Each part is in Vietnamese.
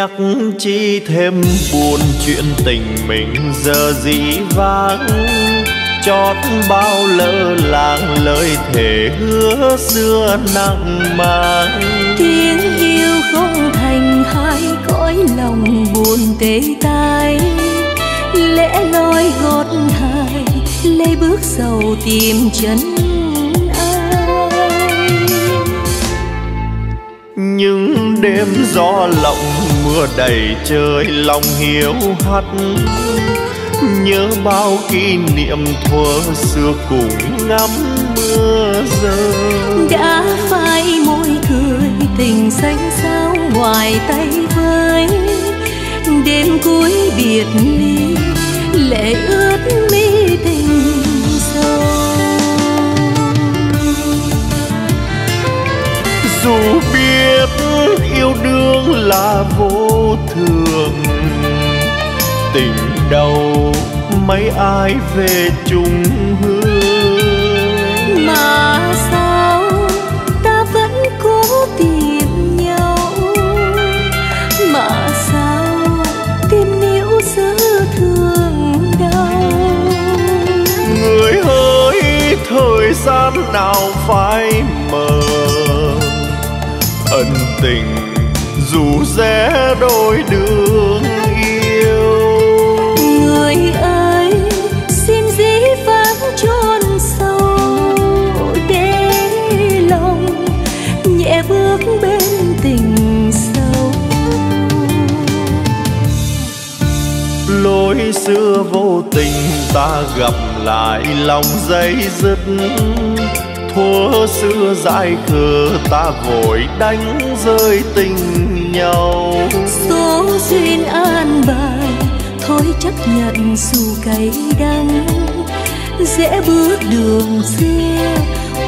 nhắc chi thêm buồn chuyện tình mình giờ dĩ vãng, chót bao lỡ làng lời thề hứa xưa nặng mang. Tiếng yêu không thành hai cõi lòng buồn tê tai, lẽ loi gót thai lấy bước sầu tìm chân ai. Những đêm gió lộng mưa đầy trời lòng hiếu hắt, nhớ bao kỷ niệm thuở xưa cùng ngắm mưa rơi. Đã phai môi cười tình xanh xao ngoài tay với, đêm cuối biệt ly lệ ướt mi tình sâu. Dù biết yêu đương là vô thường, tình đâu mấy ai về chung hương, mà sao ta vẫn cố tìm nhau, mà sao tim níu giữ thương đau. Người ơi thời gian nào phai mờ, ân tình dù rẽ đôi đường yêu. Người ơi xin dĩ vãng chôn sâu để lòng nhẹ bước bên tình sâu. Lối xưa vô tình ta gặp lại lòng dây dứt, thuở xưa dại khờ ta vội đánh rơi tình nhau. Số duyên an bài thôi chấp nhận dù cay đắng, dễ bước đường xưa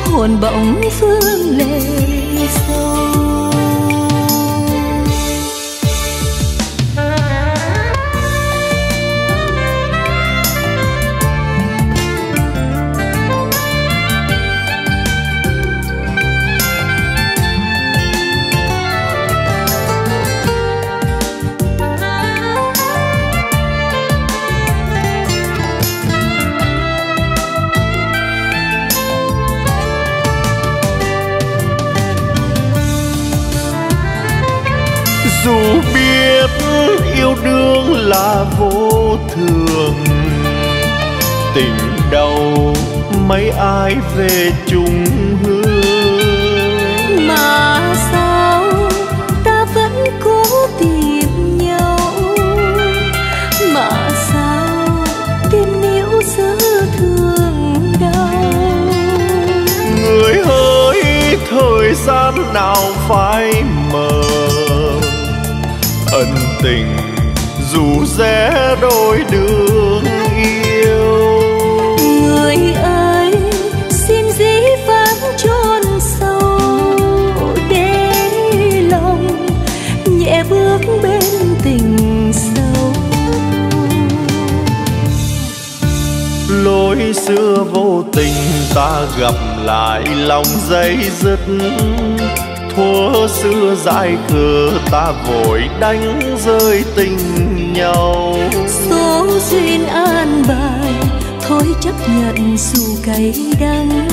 hồn bỗng phương lệ sâu. Dù biết yêu đương là vô thường, tình đâu mấy ai về chung hương, mà sao ta vẫn cố tìm nhau, mà sao tim níu giữ thương đau. Người ơi thời gian nào phai mờ, ân tình dù rẽ đôi đường yêu. Người ơi xin dĩ vãng chôn sâu để lòng nhẹ bước bên tình sâu. Lối xưa vô tình ta gặp lại lòng dây dứt, thuở xưa dại khờ ta vội đánh rơi tình nhau. Số duyên an bài thôi chấp nhận dù cay đắng,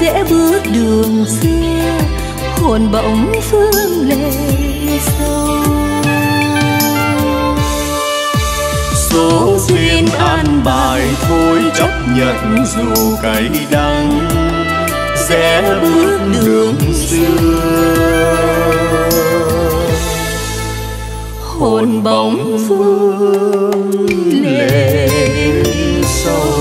dễ bước đường xưa hồn bỗng phương lệ sâu. Số duyên an bài thôi chấp nhận dù cay đắng, sẽ bước đường xưa hồn bóng phương lệ sâu.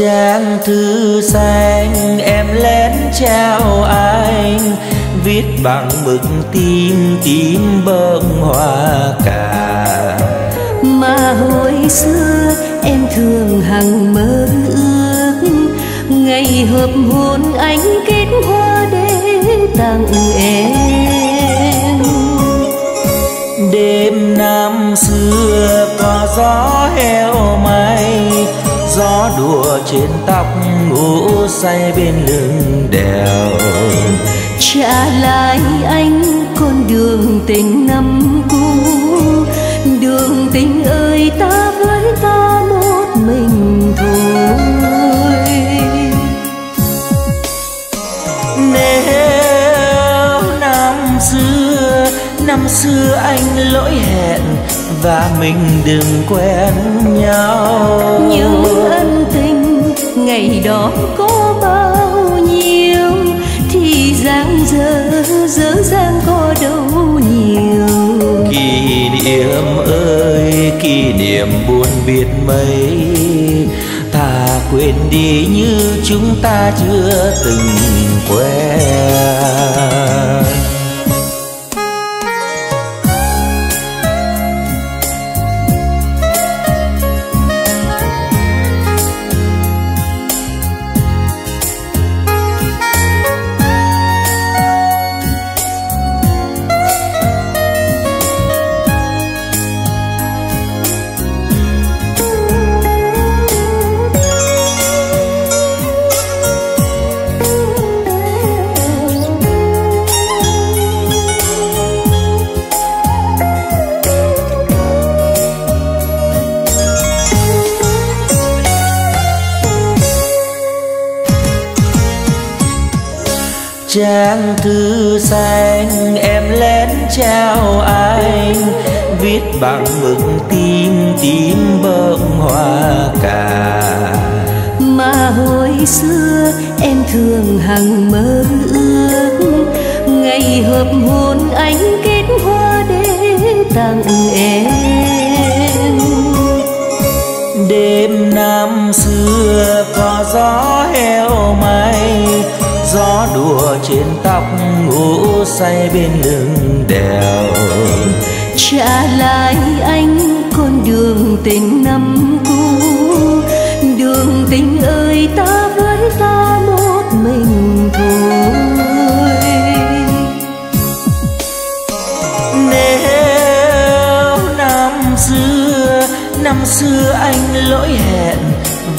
Trang thư xanh em lén trao anh, viết bằng mực tím tím bông hoa cà. Mà hồi xưa em thường hằng mơ ước, ngày hợp hôn anh kết hoa để tặng em. Đêm năm xưa có gió heo may, gió đùa trên tóc ngủ say bên lưng đèo. Trả lại anh con đường tình năm cũ, đường tình ơi ta với ta một mình thôi. xưa anh lỗi hẹn và mình đừng quen nhau. Những ân tình ngày đó có bao nhiêu thì dang dở dở dang có đâu nhiều. Kỷ niệm ơi kỷ niệm buồn biết mấy, thà quên đi như chúng ta chưa từng quen. Trang thư xanh em lén trao anh, viết bằng mực tím tím bông hoa cà. Mà hồi xưa em thường hằng mơ ước ngày hợp hôn anh kết hoa để tặng em. Đêm năm xưa có gió heo may, gió đùa trên tóc ngủ say bên lưng đèo. Trả lại anh con đường tình năm cũ, đường tình ơi ta với ta một mình thôi. Nếu năm xưa anh lỗi hẹn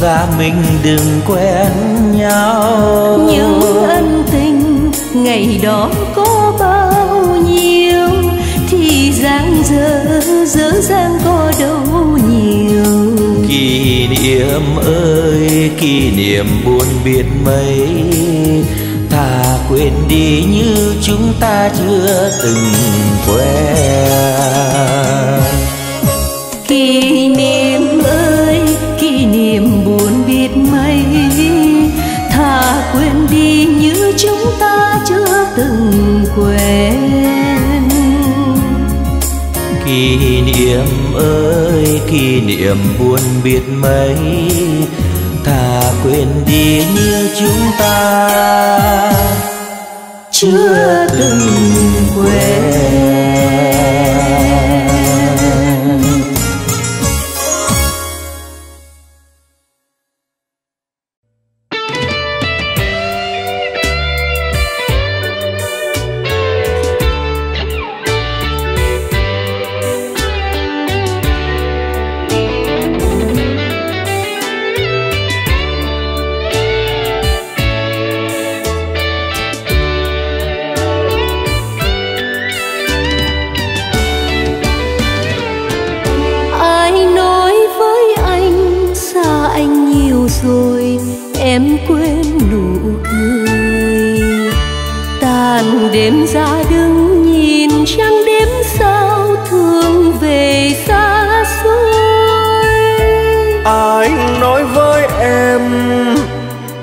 và mình đừng quen nhau. Những ân tình ngày đó có bao nhiêu thì dang dở dở dang có đâu nhiều. Kỷ niệm ơi kỷ niệm buồn biết mấy, thà quên đi như chúng ta chưa từng quen. Kỷ niệm ơi kỷ niệm buồn biết mấy, thà quên đi như chúng ta chưa từng quên. Kỷ niệm ơi kỷ niệm buồn biết mấy, thà quên đi như chúng ta chưa từng quên.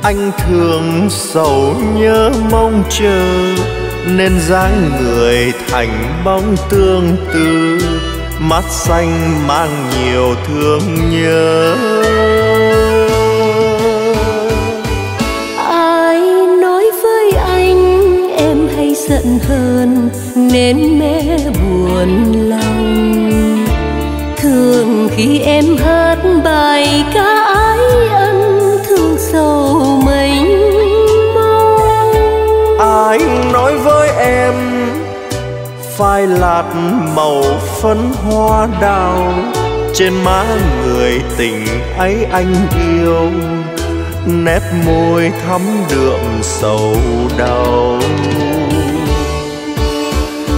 Anh thường sầu nhớ mong chờ nên dáng người thành bóng tương tư, mắt xanh mang nhiều thương nhớ. Ai nói với anh em hay giận hơn nên mẹ buồn lòng, thường khi em hát bài ca ái ân sầu mênh mông. Ai nói với em phai lạt màu phấn hoa đào, trên má người tình ấy anh yêu, nét môi thắm đượm sầu đau.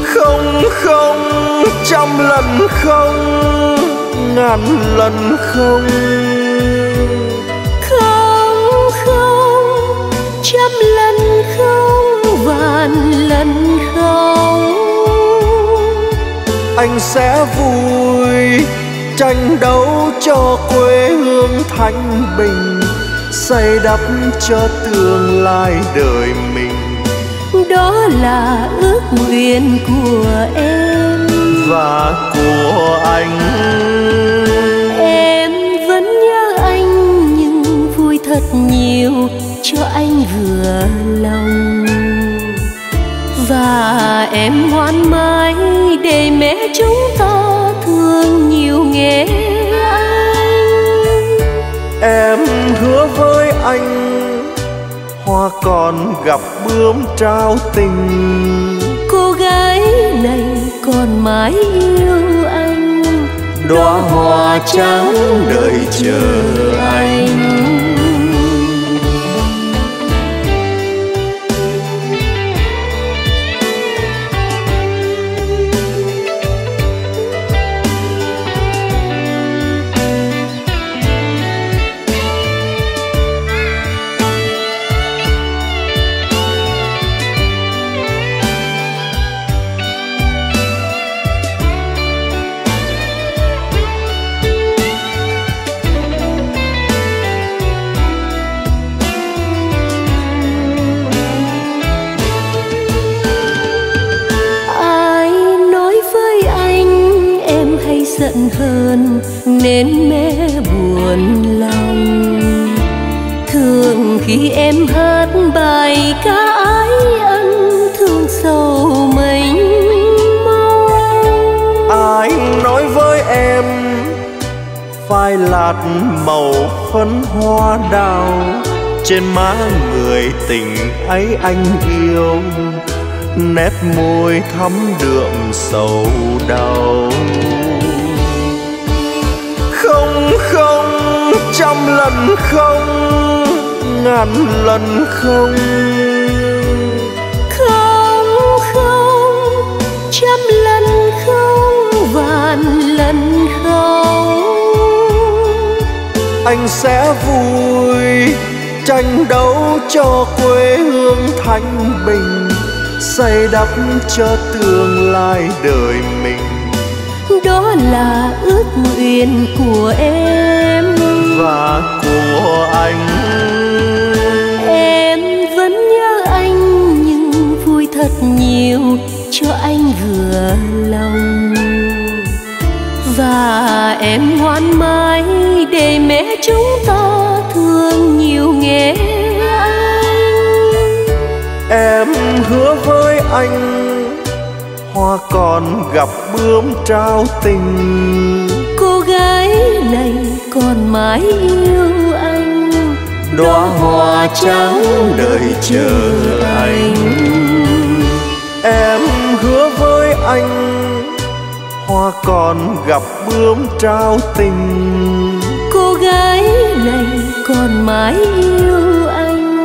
Không không trăm lần không, ngàn lần không, trăm lần không, vạn lần không. anh sẽ vui tranh đấu cho quê hương thanh bình, xây đắp cho tương lai đời mình. Đó là ước nguyện của em và của anh. Em vẫn nhớ anh nhưng vui thật nhiều cho anh vừa lòng, và em ngoan mãi để mẹ chúng ta thương nhiều nghe anh. Em hứa với anh hoa còn gặp bướm trao tình, cô gái này còn mãi yêu anh, đóa hoa trắng đợi chờ anh. Giận hơn nên mẹ buồn lòng, thường khi em hát bài ca ái ân thương sầu mình mong. Ai nói với em phai lạt màu phấn hoa đào, trên má người tình ấy anh yêu nét môi thắm đượm sầu đau. Không, không, trăm lần không, ngàn lần không. Không, không, trăm lần không, vạn lần không. Anh sẽ vui tranh đấu cho quê hương thanh bình, xây đắp cho tương lai đời mình. Đó là ước nguyện của em và của anh. Em vẫn nhớ anh nhưng vui thật nhiều cho anh vừa lòng, và em ngoan mãi để mẹ chúng ta thương nhiều nghe anh. Em hứa với anh hoa còn gặp bướm trao tình, cô gái này còn mãi yêu anh, đóa hoa trắng đợi chờ anh. Em hứa với anh hoa còn gặp bướm trao tình, cô gái này còn mãi yêu anh,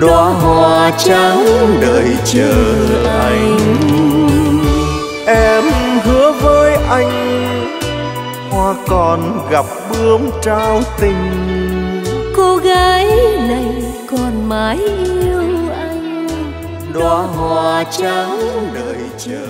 đóa hoa trắng đợi chờ anh. Em hứa với anh hoa còn gặp bướm trao tình, cô gái này còn mãi yêu anh, đóa hoa trắng đợi chờ.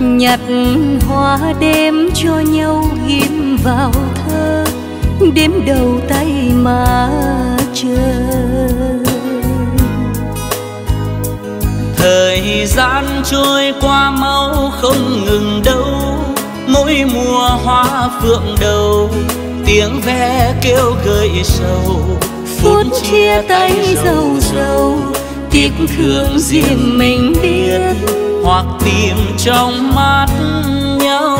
Nhặt hoa đêm cho nhau ghim vào thơ, đếm đầu tay mà chờ. Thời gian trôi qua mau không ngừng đâu, mỗi mùa hoa phượng đầu, tiếng ve kêu gợi sầu. Phút chia tay dầu dầu, tiếc thương riêng mình biết, hoặc tìm trong mắt nhau.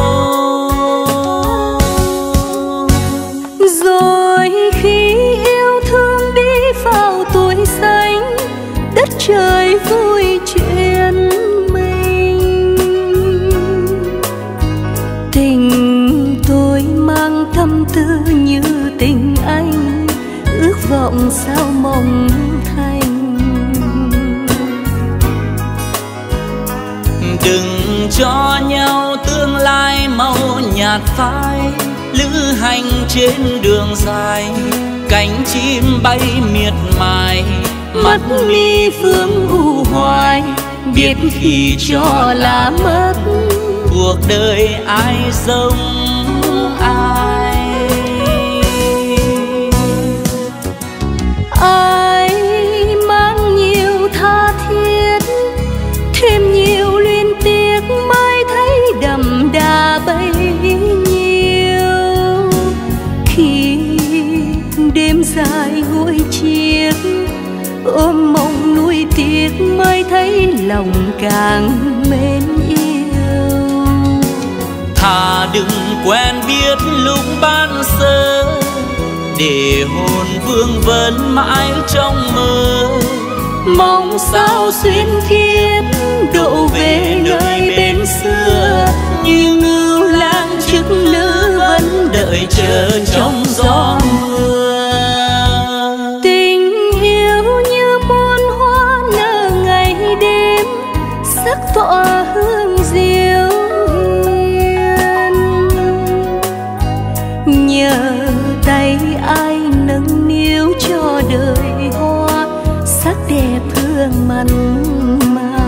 Rồi khi yêu thương đi vào tuổi xanh, đất trời vui chuyện mình. Tình tôi mang tâm tư như tình anh, ước vọng sao mộng thành. Đừng cho nhau tương lai màu nhạt phai, lữ hành trên đường dài, cánh chim bay miệt mài, mắt mi phương u hoài, biết khi cho là mất, cuộc đời ai giống ai. Ai mang nhiều tha thiết, thêm nhiều luyến tiếc, mới thấy đậm đà bấy nhiêu. Khi đêm dài gối chiếc, ôm mong nuối tiếc, mới thấy lòng càng mến yêu. Thà đừng quen biết lúc ban sơ, để hồn vương vấn mãi trong mơ. Mong sao xuyên thiếp độ về nơi bên xưa, như ngưu lang chức nữ vẫn đợi chờ trong gió mưa. Tình yêu như muôn hoa nở ngày đêm, sắc tỏa hương diêu hiền. Nhờ tay ai nâng niu cho đời hoa, sắc đẹp hương mặn mà.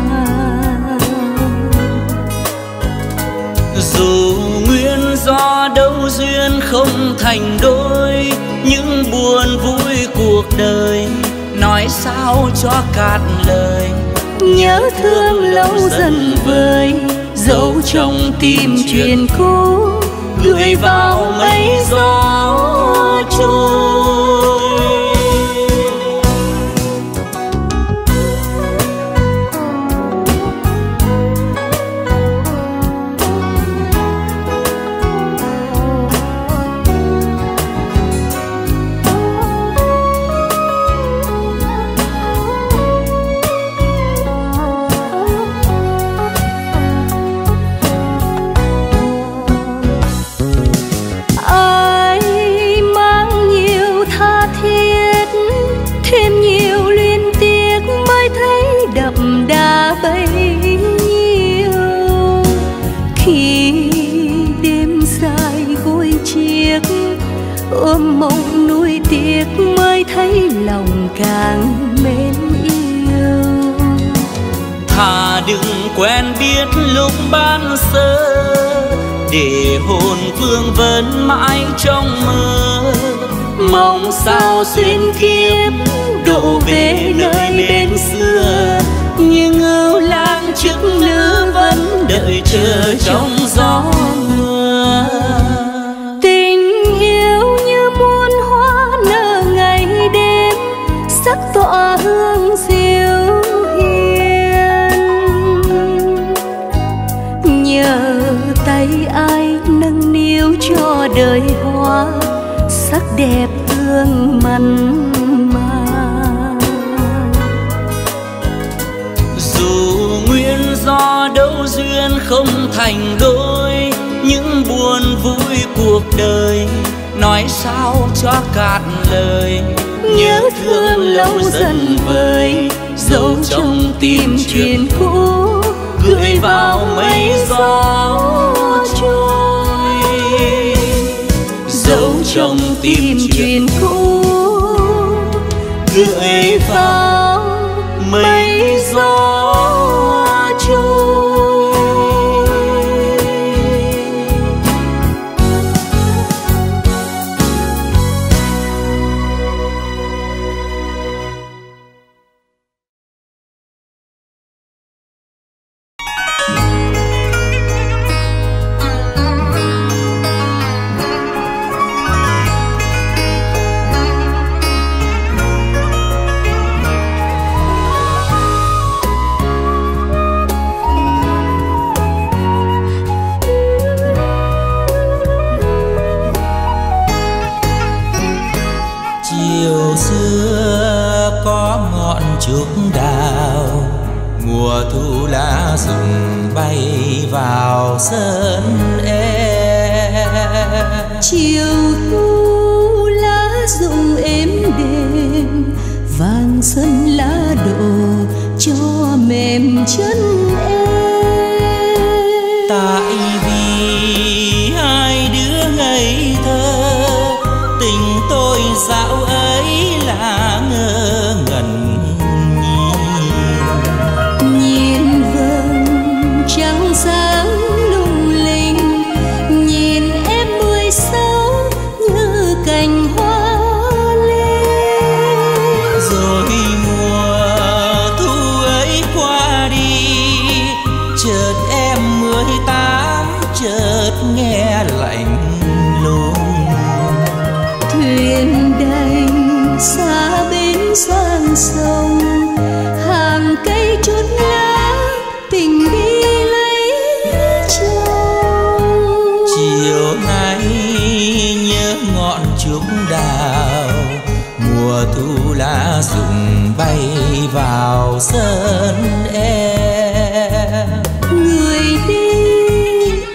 Dù nguyên do đâu duyên không thành đôi, những buồn vui cuộc đời nói sao cho cạn lời. Nhớ thương lâu dần vơi, dấu trong tim chuyện cũ, gửi vào mây gió trôi. Ôm mộng nuối tiếc, mới thấy lòng càng mến yêu. Thà đừng quen biết lúc ban sơ, để hồn vương vấn mãi trong mơ. Mong sao xuyên kiếp độ về nơi bên xưa, như ngưu lang chức nữ vẫn đợi chờ trong gió mưa. Tỏa hương diêu hiền, nhờ tay ai nâng niu cho đời hoa, sắc đẹp hương mặn mà. Dù nguyên do đâu duyên không thành đôi, những buồn vui cuộc đời nói sao cho cạn lời. Nhớ thương lâu dần vơi, dấu trong tim chuyện cũ, gửi vào mây gió trôi. Dấu trong tim chuyện cũ, gửi vào mây gió trôi. vào sân em. Chiều thu lá rụng êm đềm, vàng sân lá đổ cho mềm chân em. Tại vì hai đứa ngây thơ, tình tôi dạo ấy là ngơ ngẩn. Sông hàng cây chốt lá, tình đi lấy chồng. Chiều nay nhớ ngọn trúc đào, mùa thu lá rụng bay vào sân em. Người đi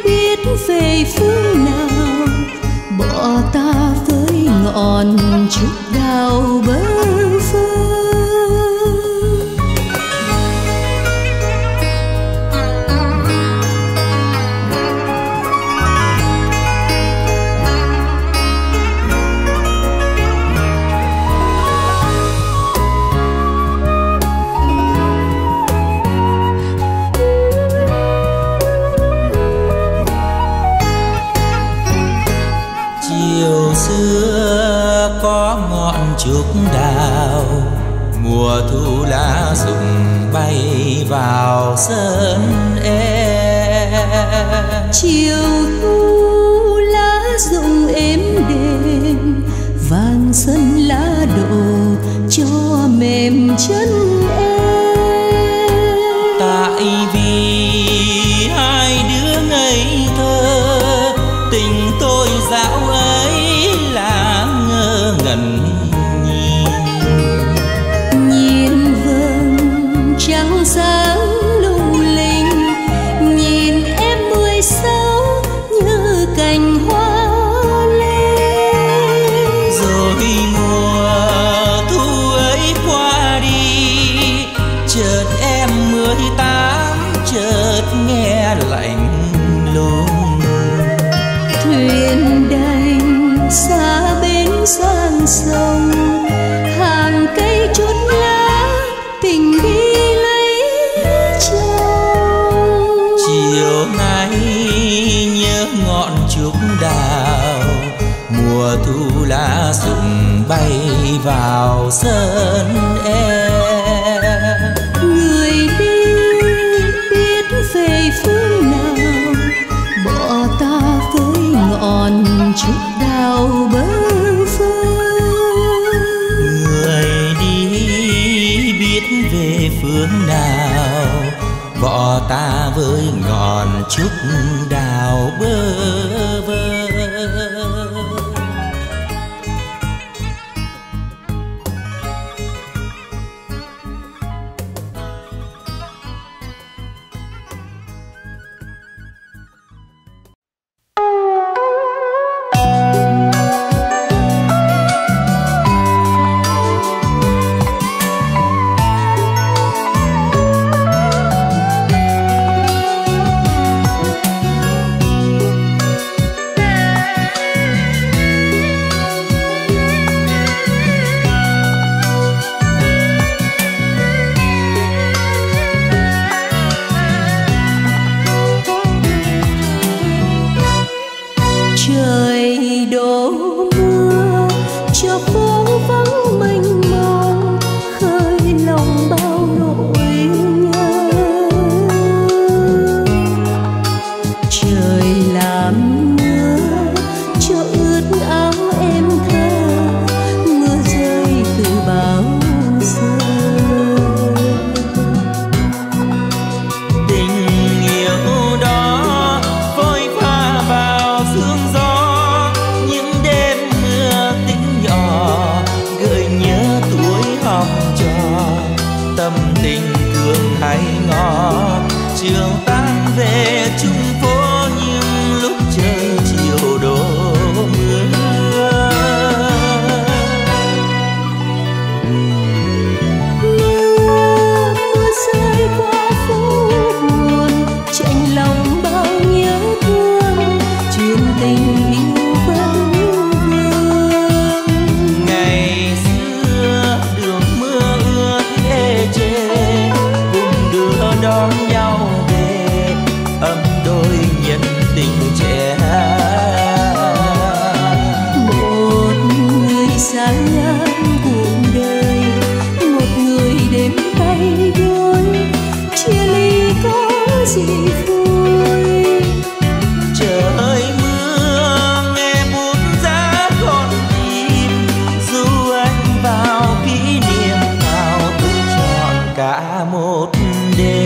biết về phương nào, bỏ ta với ngọn trúc đào bơ phương. Trúc đào mùa thu lá rụng bay vào sân em. Chiều thu lá rụng êm đềm, vàng sân lá đổ cho mềm chân em. Tại vì hai đứa ngây thơ, tình tôi dạo ấy là ngơ ngẩn. Sông hàng cây chốt lá, tình đi lấy chồng. Chiều nay nhớ ngọn trúc đào, mùa thu lá rụng bay vào sân em. Người đi biết về phương nào, bỏ ta với ngọn trúc đào bơ. Phương nào bỏ ta với ngọn trúc đào bơ vơ. nhất tình trẻ. Một người xa lắm cuộc đời, một người đến tay đôi, chia ly có gì vui. Trời mưa nghe buốt giá con tim, dù anh vào kỷ niệm nào cũng chọn cả một đêm.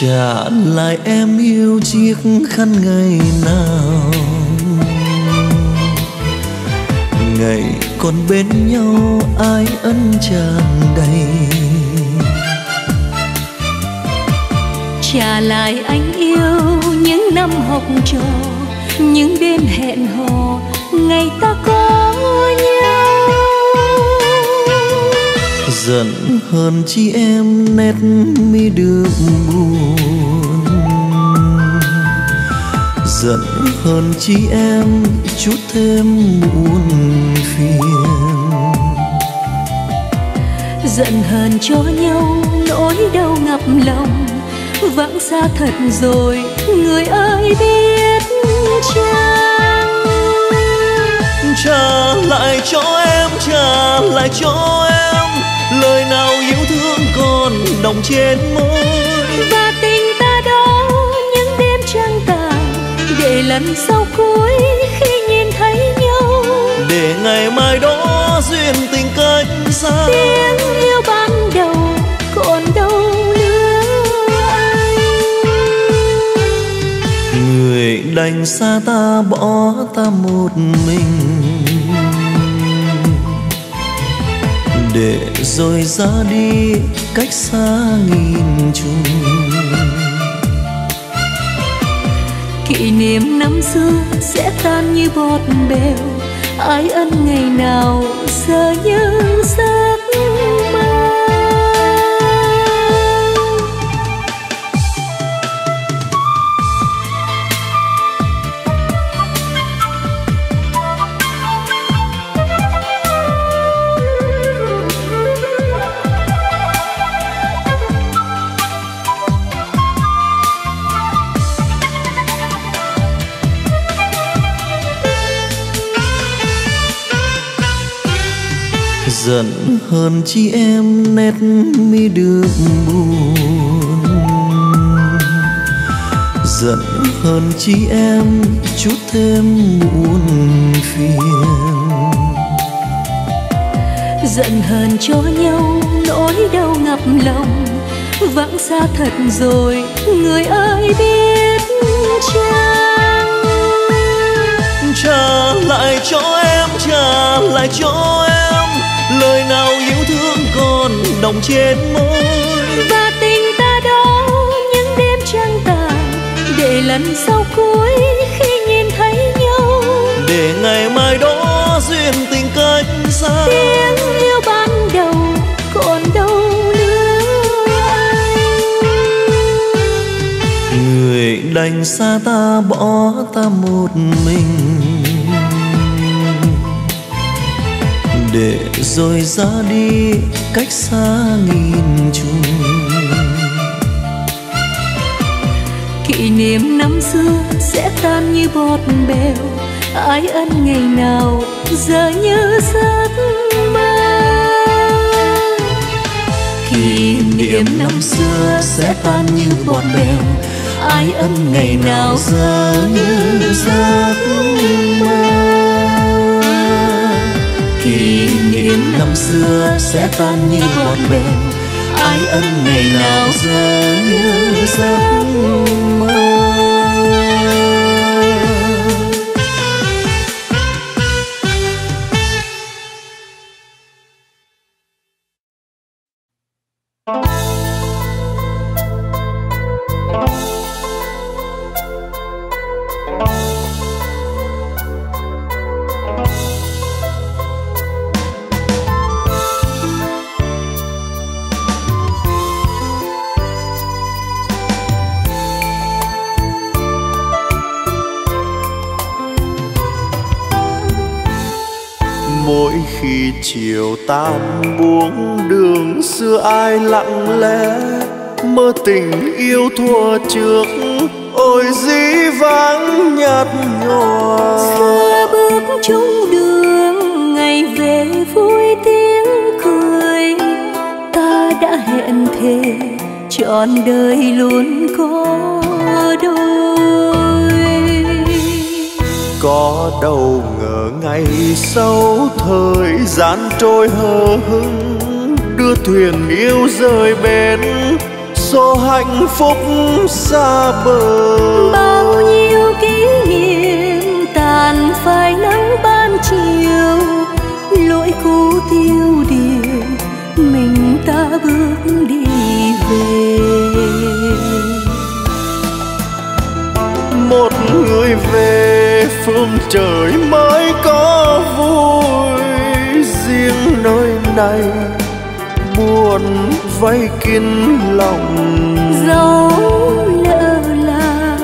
Trả lại em yêu chiếc khăn ngày nào, ngày còn bên nhau ai ân tràn đầy. Trả lại anh yêu những năm học trò, những đêm hẹn hò ngày ta có nhau. giận hơn chi em nét mi được buồn, giận hơn chi em chút thêm muôn phiền, giận hờn cho nhau nỗi đau ngập lòng. Vãng xa thật rồi người ơi biết chăng, trả lại cho em, trả lại cho em lời nào yêu thương còn đọng trên môi, và tình ta đó những đêm trăng tàn để lần sau cuối khi nhìn thấy nhau, để ngày mai đó duyên tình cách xa, tiếng yêu ban đầu còn đâu người đành xa ta bỏ ta một mình, để rồi ra đi cách xa nghìn trùng. Kỷ niệm năm xưa sẽ tan như bọt bèo, ái ân ngày nào giờ như giấc mơ. Giận hơn chi em nét mi được buồn, giận hơn chi em chút thêm muôn phiền, giận hơn cho nhau nỗi đau ngập lòng. Vãng xa thật rồi người ơi biết chăng, trả lại cho em, trả lại cho em lời nào yêu thương còn đọng trên môi, và tình ta đó những đêm trăng tàn để lần sau cuối khi nhìn thấy nhau, để ngày mai đó duyên tình cách xa, tiếng yêu ban đầu còn đâu nữa, người đành xa ta bỏ ta một mình, để rồi ra đi cách xa nghìn trùng. Kỷ niệm năm xưa sẽ tan như bọt bèo, ái ân ngày nào giờ như giấc mơ. Kỷ niệm năm xưa sẽ tan như bọt bèo, ái ân ngày nào giờ như giấc mơ. Kỷ niệm năm xưa sẽ tan như bọt bèo, ái ân ngày nào giờ như giấc mơ. Chiều tàn buông đường xưa ai lặng lẽ mơ tình yêu thua trước, ôi dĩ vãng nhạt nhòa. Xưa bước chung đường ngày về vui tiếng cười, ta đã hẹn thề trọn đời luôn có đôi. Có đâu ngờ ngày sau thời gian trôi hờ hững, đưa thuyền yêu rời bến, số hạnh phúc xa bờ. Bao nhiêu kỷ niệm tàn phai nắng ban chiều, lỗi cũ tiêu điều mình ta bước đi về. Một người về phương trời mới có vui, riêng nơi này buồn vây kín lòng. Dẫu lỡ là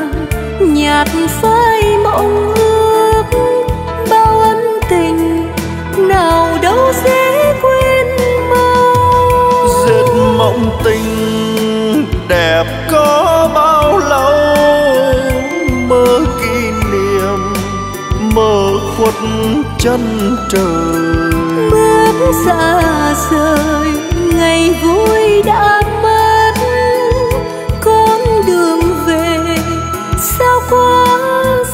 nhạt phai mộng ước, bao ân tình nào đâu dễ quên mau. Dệt mộng tình đẹp có bao lâu, mơ kỷ niệm mơ khuất chân trời. Bước xa rời ngày vui đã mất, con đường về sao quá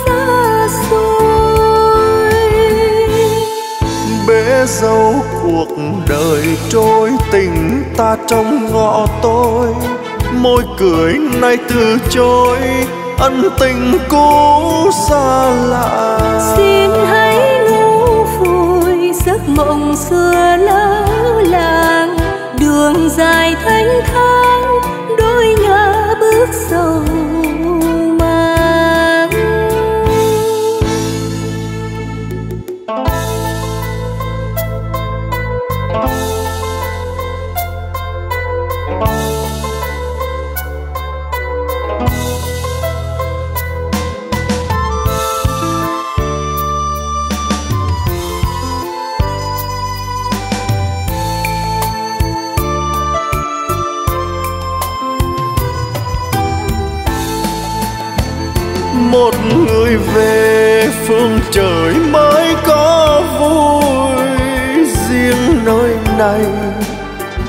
xa xôi. Bể dâu cuộc đời trôi, tình ta trong ngõ tối, môi cười nay từ chối, ân tình cũ xa lạ. Xin hãy ngủ vui giấc mộng xưa lỡ làng, đường dài thênh thang đôi ngã bước sầu mang. Một người về phương trời mới có vui, riêng nơi này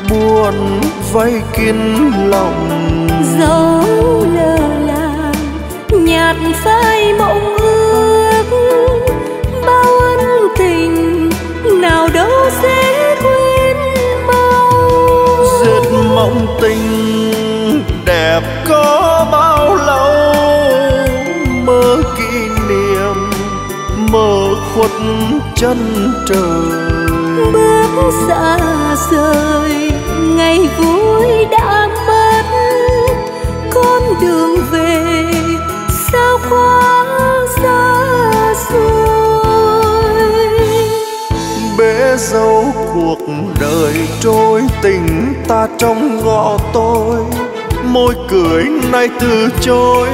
buồn vây kín lòng. Dẫu lờ là nhạt phai mộng ước, bao ân tình nào đâu dễ quên mau. Dệt mộng tình đẹp có bao lâu, mơ kỷ niệm mơ khuất chân trời. Bước xa rời ngày vui đã mất, con đường về sao quá xa xôi. Bể dâu cuộc đời trôi, tình ta trong ngõ tối, môi cười nay từ chối,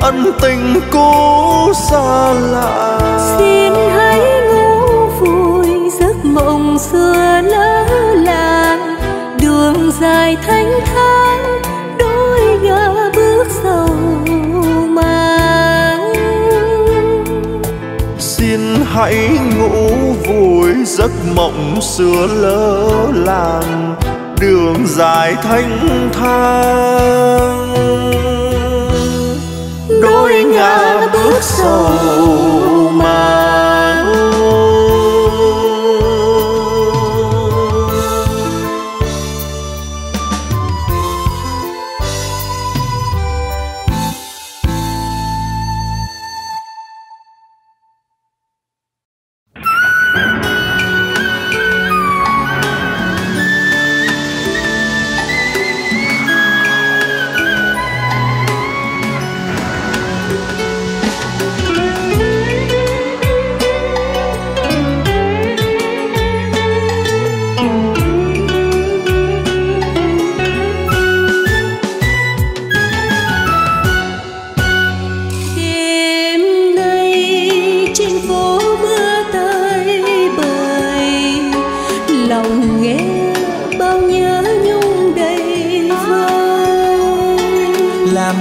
ân tình cũ xa lạ. Xin hãy ngủ vui giấc mộng xưa lỡ làng, đường dài thênh thang đôi ngã bước sầu mang. Xin hãy ngủ vui giấc mộng xưa lỡ làng, đường dài thênh thang đôi ngã bước sầu mang.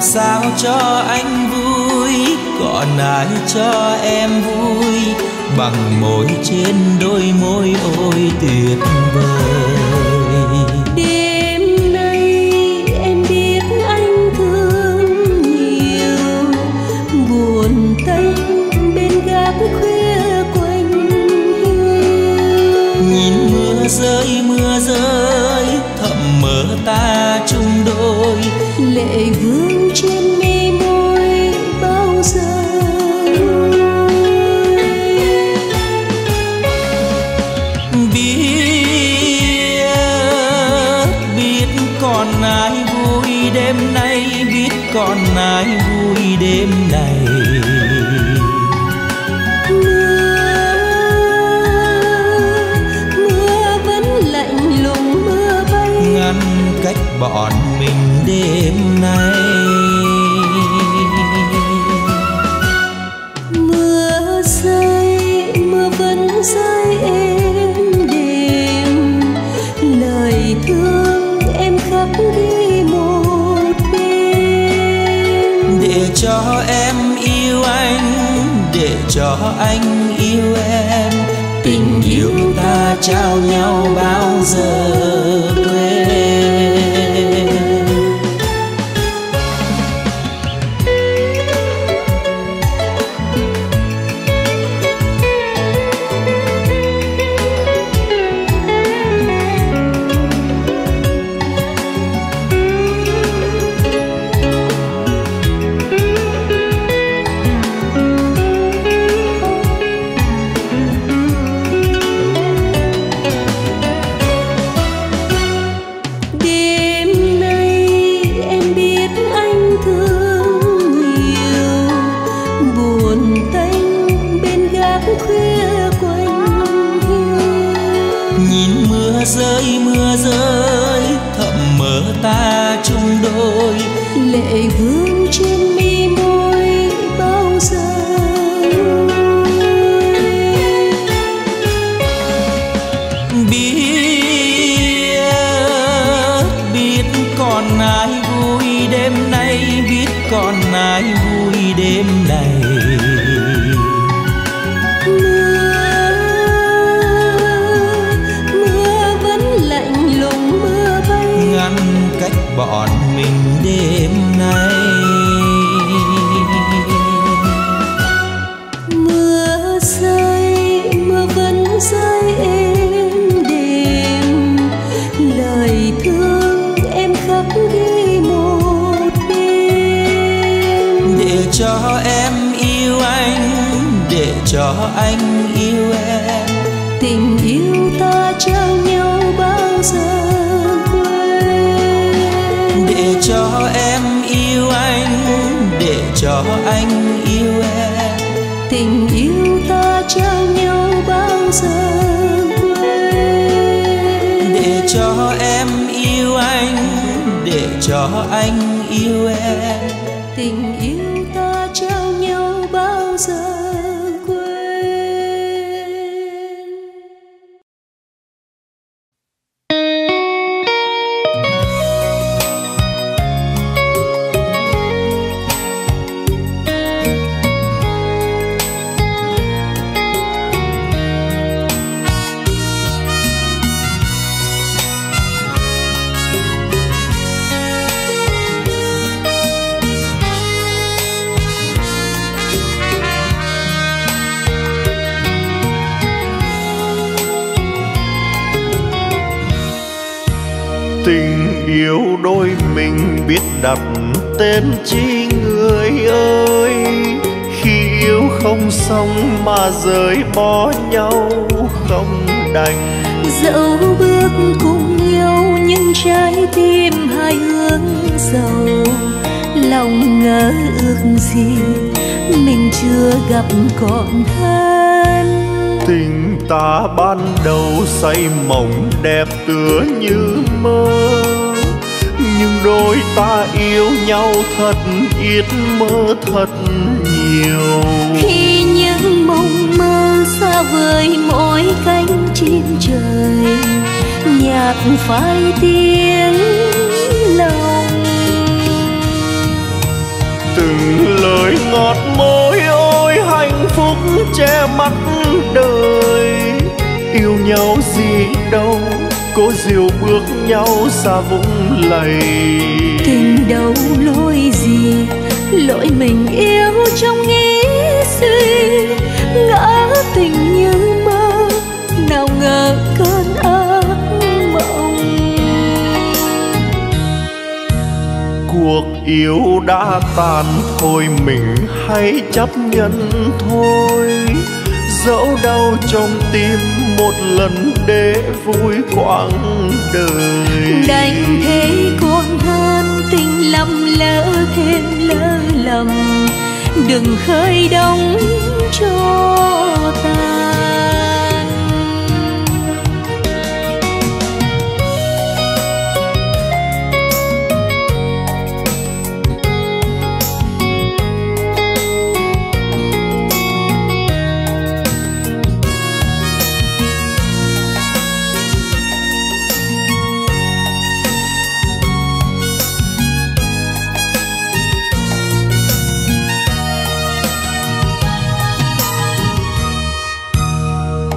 Sao cho anh vui, còn ai cho em vui bằng môi trên đôi môi ôi tuyệt vời. Đêm nay em biết anh thương nhiều, buồn tênh bên gác khuya quanh hiu. Nhìn mưa rơi thầm mơ ta chung đôi, lệ vương trên mi môi bao giờ biết còn ai vui đêm nay, biết còn ai vui đêm này. Mưa vẫn lạnh lùng mưa bay cách bọn mình đêm nay. Mưa rơi, mưa vẫn rơi êm đềm, lời thương em khắp đi một bên. Để cho em yêu anh, để cho anh yêu em, tình yêu ta trao nhau bao giờ quên.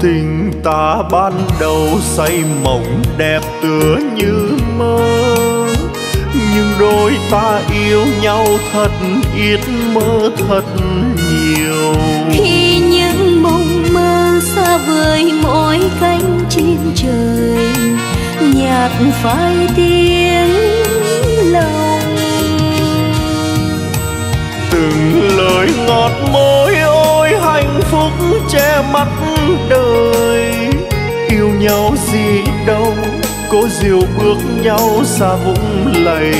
tình ta ban đầu say mộng đẹp tựa như mơ, nhưng đôi ta yêu nhau thật ít mơ thật nhiều. Khi những mộng mơ xa vời mỗi cánh chim trời, nhạt phai tiếng lòng. Từng lời ngọt môi ôi hạnh phúc che mắt đời, yêu nhau gì đâu cố dìu bước nhau xa vũng lầy.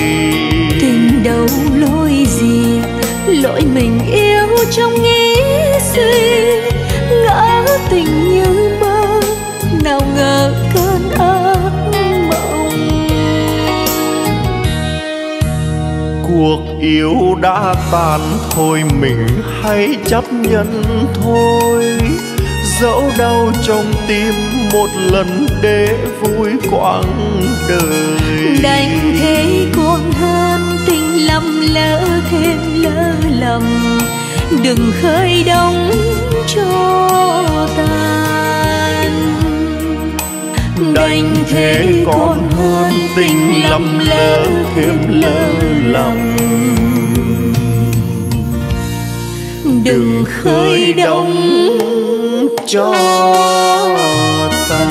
Tình đâu lỗi gì, lỗi mình yêu trong nghĩ suy, ngỡ tình như mơ, nào ngờ cơn ác mộng. Cuộc yêu đã tàn thôi mình hãy chấp nhận thôi, dẫu đau trong tim một lần để vui quãng đời. Đành thế còn hơn tình lầm lỡ thêm lỡ lầm, đừng khơi đóng cho tan. Đành thế còn hơn tình lầm lỡ thêm lỡ lầm, đừng khơi đóng cho ta.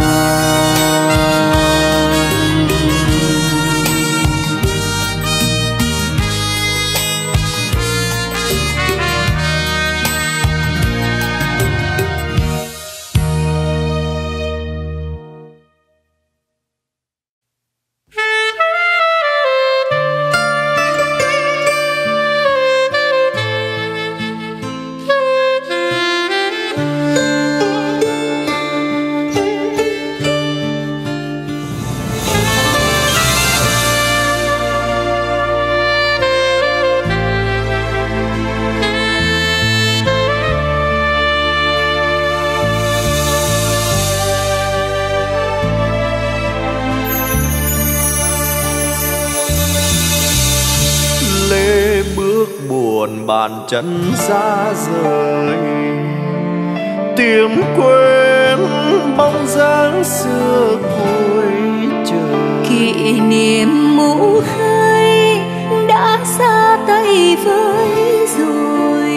Bàn chân xa rời tìm quên bóng dáng xưa thôi trời, kỷ niệm mũ khơi đã xa tay với rồi,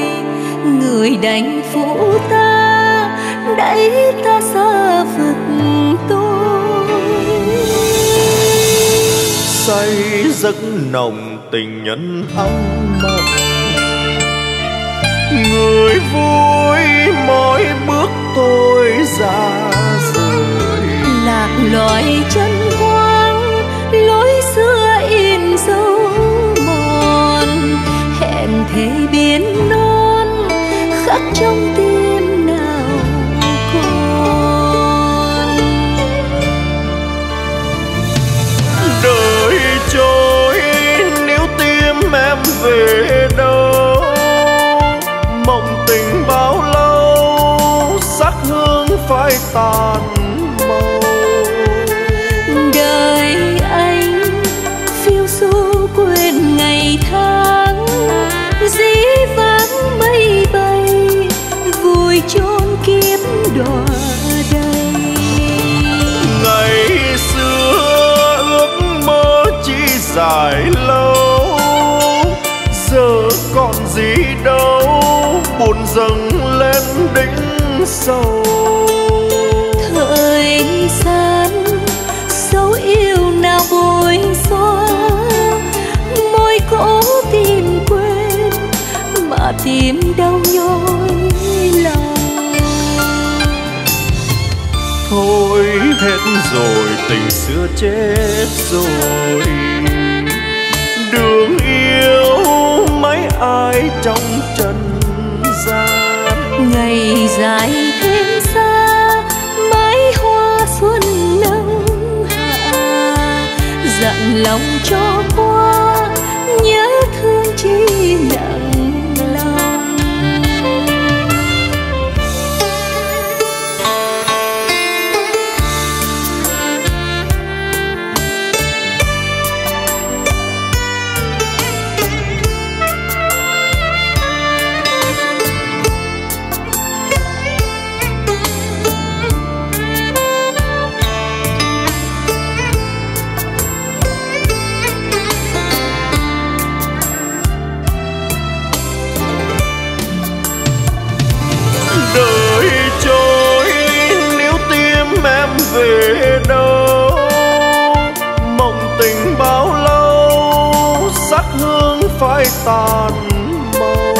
người đành phụ ta đẩy ta xa vực tôi. Say giấc nồng tình nhân ấm mộng, người vui mỗi bước tôi ra rời, lạc loài chân hoang lối xưa in dấu mòn, hẹn thế biến non khắc trong tim nào còn. Đời trôi níu tim em về đâu, bao lâu sắc hương phai tàn màu. Đời anh phiêu du quên ngày tháng, dĩ vãng mây bay vùi chôn kiếp đọa đây. Ngày xưa ước mơ chỉ dài lâu, giờ còn gì đâu buồn dâng lên đỉnh sâu. Thời gian dấu yêu nào bồi xóa, môi cố tìm quên mà tìm đau nhói lòng. Thôi hết rồi tình xưa chết rồi, đường yêu mấy ai trong chân. Ngày dài thêm xa mái hoa xuân nâng hạ, dặn lòng cho qua nhớ thương chi nặng lòng. môi tàn màu.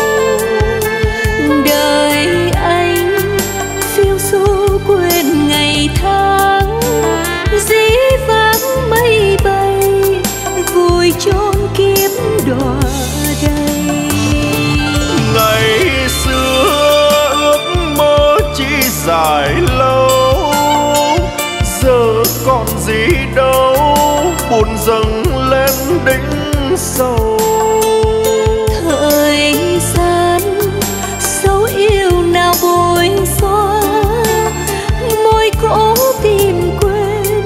Đời anh phiêu du quên ngày tháng, dĩ vãng mây bay vui chốn kiếm đọa đây. Ngày xưa ước mơ chỉ dài lâu, giờ còn gì đâu buồn dâng lên đỉnh sâu. Thời gian sâu yêu nào bồi xóa môi cố tìm quên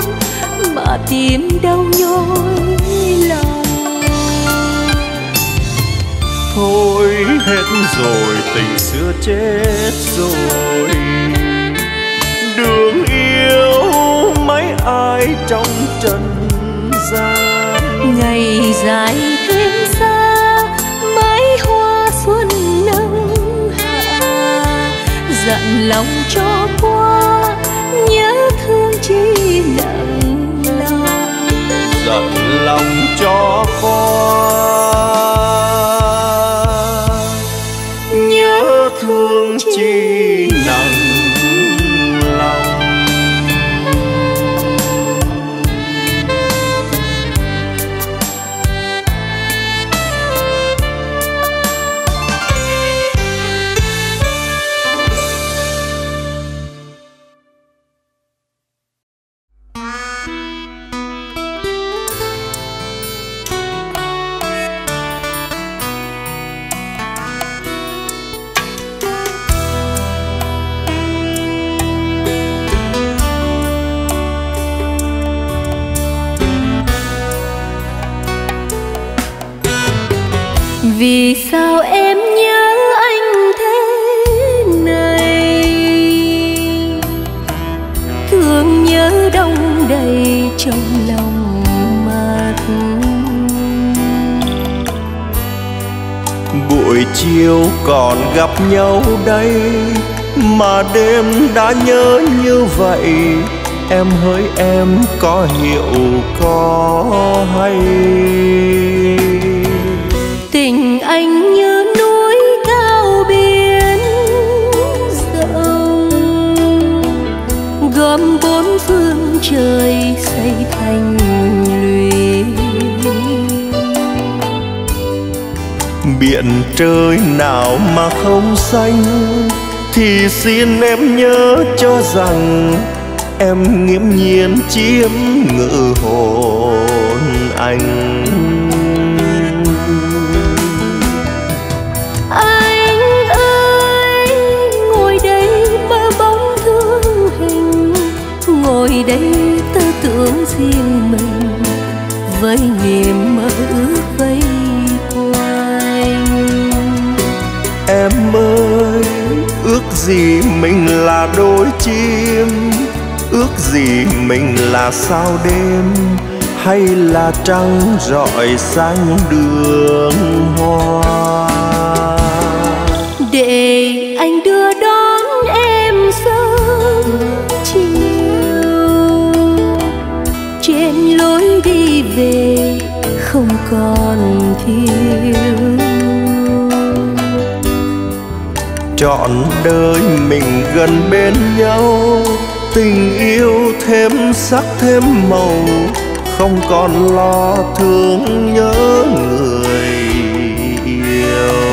mà tìm đau nhói lòng. Thôi hết rồi tình xưa chết rồi, đường yêu mấy ai trong trần. Ngày dài thêm xa mái hoa xuân nâng hạ, dặn lòng cho qua nhớ thương chi nặng lòng, dặn lòng cho qua nhớ thương chi nặng. Vì sao em nhớ anh thế này, thương nhớ đông đầy trong lòng mắt. Buổi chiều còn gặp nhau đây mà đêm đã nhớ như vậy. Em hỡi em có hiểu có hay, tình anh như núi cao biển rộng, gom bốn phương trời xây thành lũy. Biển trời nào mà không xanh, thì xin em nhớ cho rằng em nghiễm nhiên chiếm ngự hồn anh. Ngồi đây tơ tưởng riêng mình với niềm mơ ước vây quanh. Em ơi, ước gì mình là đôi chim, ước gì mình là sao đêm, hay là trăng rọi sáng đường hoa. Để anh đưa đón em sớm chiều trên lối đi về không còn thiếu. Trọn đời mình gần bên nhau, tình yêu thêm sắc thêm màu, không còn lo thương nhớ người yêu.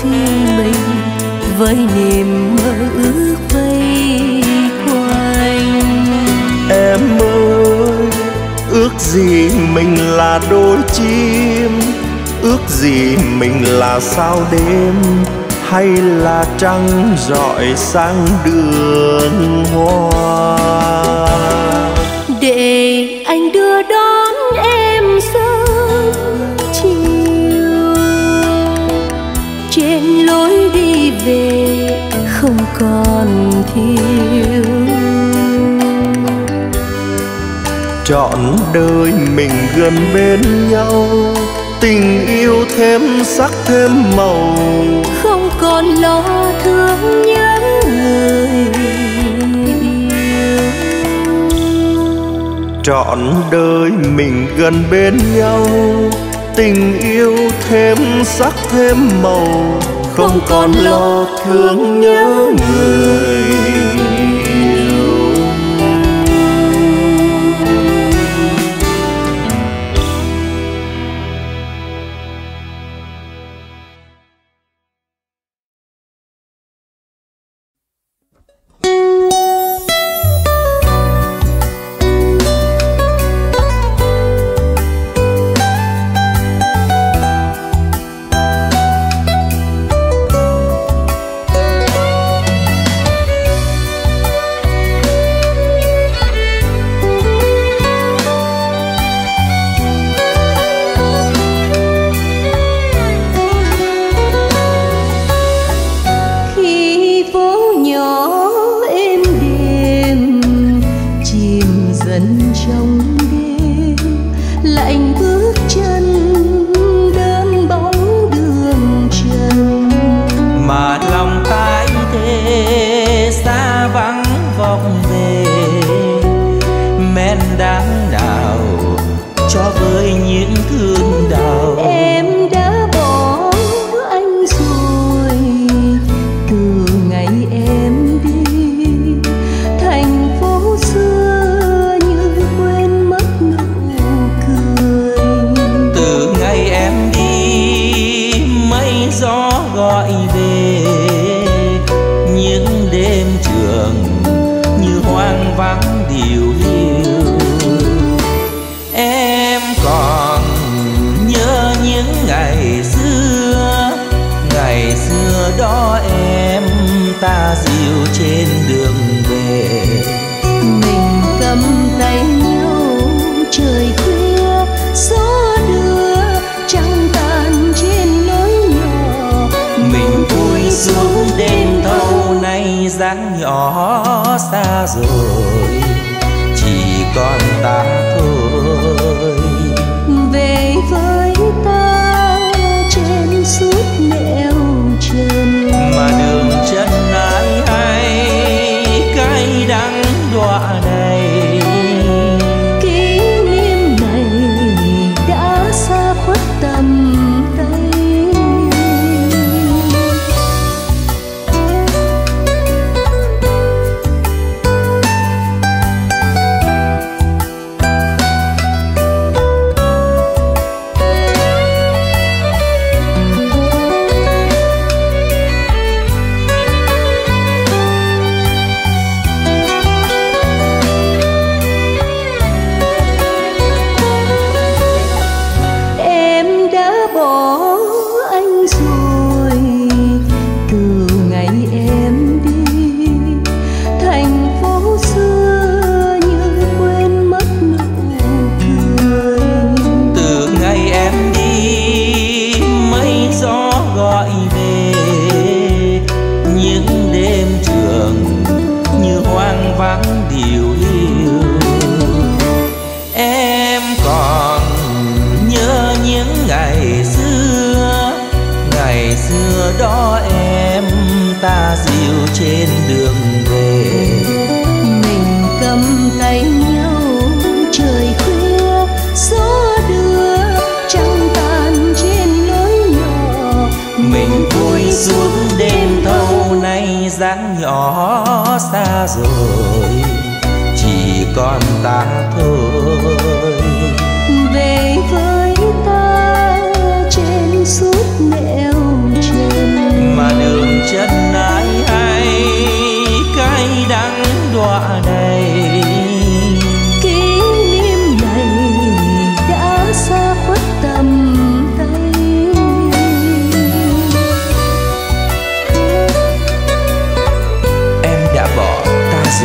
Riêng mình với niềm mơ ước vây quanh. Em ơi, ước gì mình là đôi chim, ước gì mình là sao đêm, hay là trăng rọi sáng đường hoa. Để anh đưa đón em sớm chiều, trên lối đi về không còn thiếu. Trọn đời mình gần bên nhau, tình yêu thêm sắc thêm màu, không còn lo thương nhớ người yêu. Trọn đời mình gần bên nhau, tình yêu thêm sắc thêm màu, không còn lo thương nhớ người.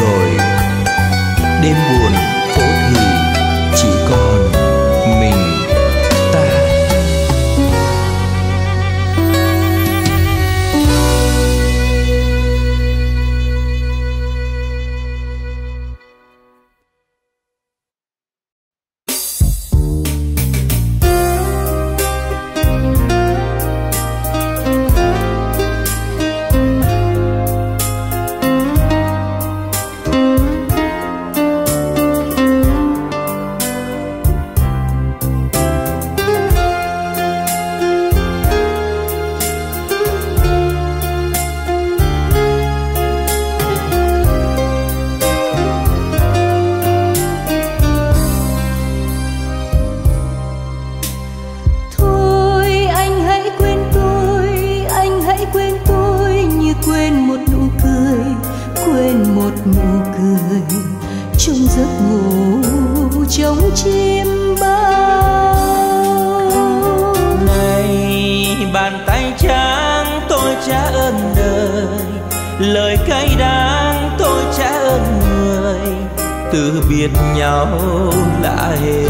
rồi. Đêm buồn phố thị chỉ còn mình ta. Là hết.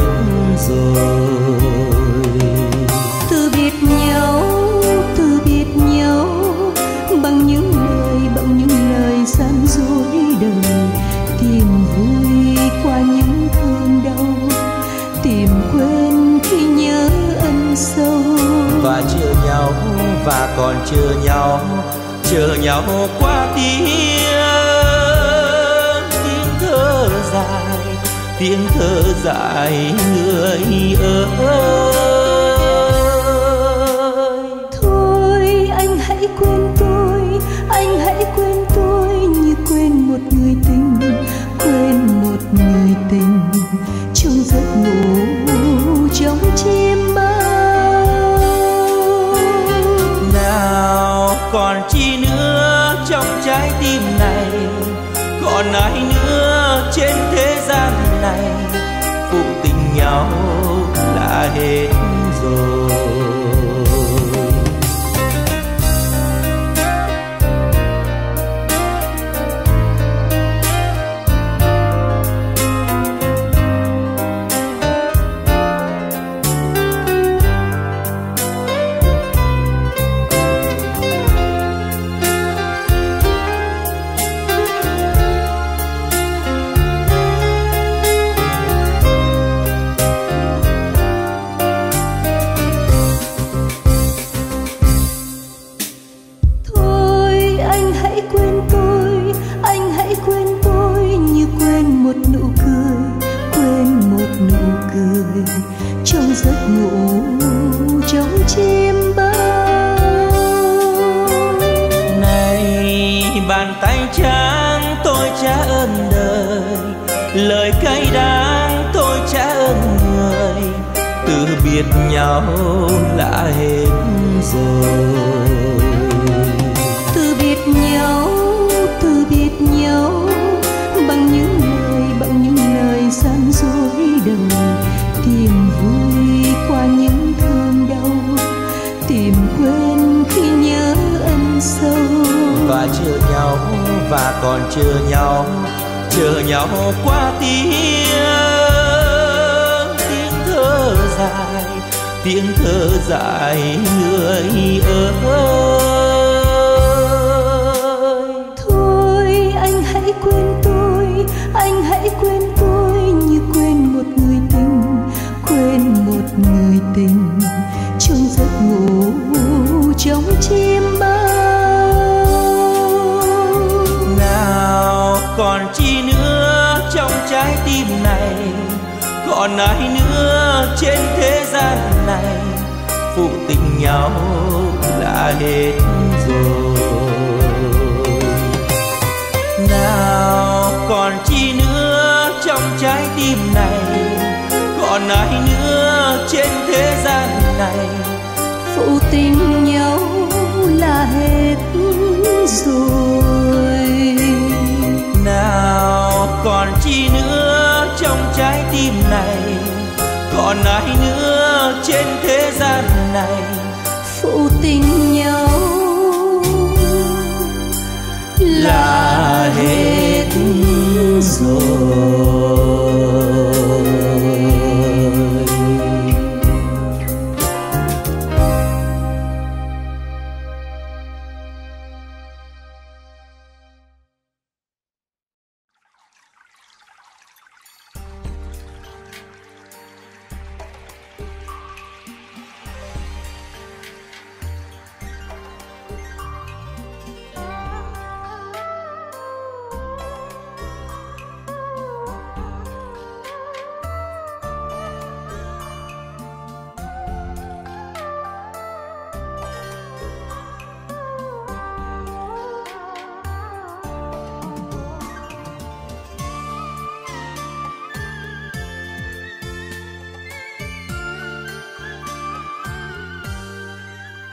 giờ.